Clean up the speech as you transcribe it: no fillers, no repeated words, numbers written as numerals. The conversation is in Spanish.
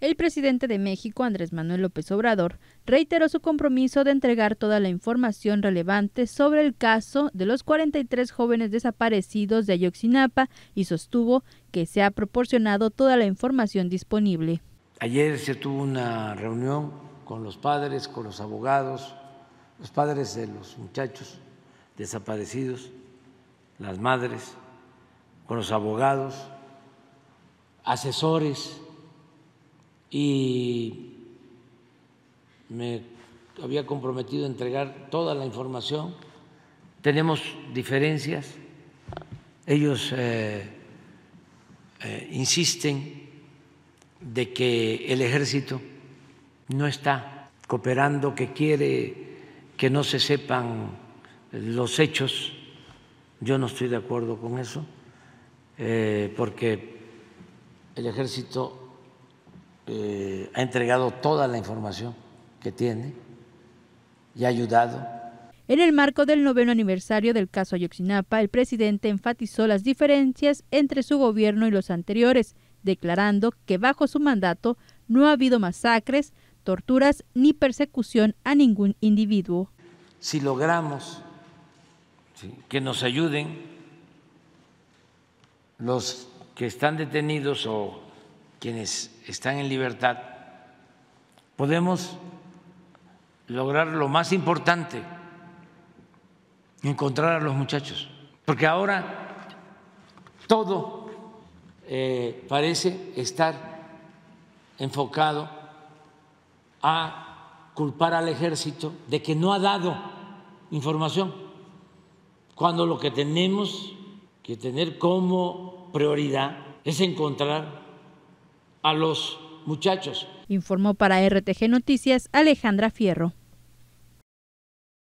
el presidente de México, Andrés Manuel López Obrador, reiteró su compromiso de entregar toda la información relevante sobre el caso de los 43 jóvenes desaparecidos de Ayotzinapa y sostuvo que se ha proporcionado toda la información disponible. Ayer se tuvo una reunión con los padres, con los abogados, los padres de los muchachos desaparecidos, las madres, con los abogados, asesores, y me había comprometido a entregar toda la información. Tenemos diferencias, ellos insisten de que el ejército no está cooperando, que quiere que no se sepan los hechos. Yo no estoy de acuerdo con eso, porque el ejército ha entregado toda la información que tiene y ha ayudado. En el marco del 9º aniversario del caso Ayotzinapa, el presidente enfatizó las diferencias entre su gobierno y los anteriores, declarando que bajo su mandato no ha habido masacres, torturas ni persecución a ningún individuo. Si logramos que nos ayuden los que están detenidos o quienes están en libertad, podemos lograr lo más importante: encontrar a los muchachos, porque ahora todo parece estar enfocado a culpar al ejército de que no ha dado información, cuando lo que tenemos que tener como prioridad es encontrar a los muchachos. Informó para RTG Noticias Alejandra Fierro.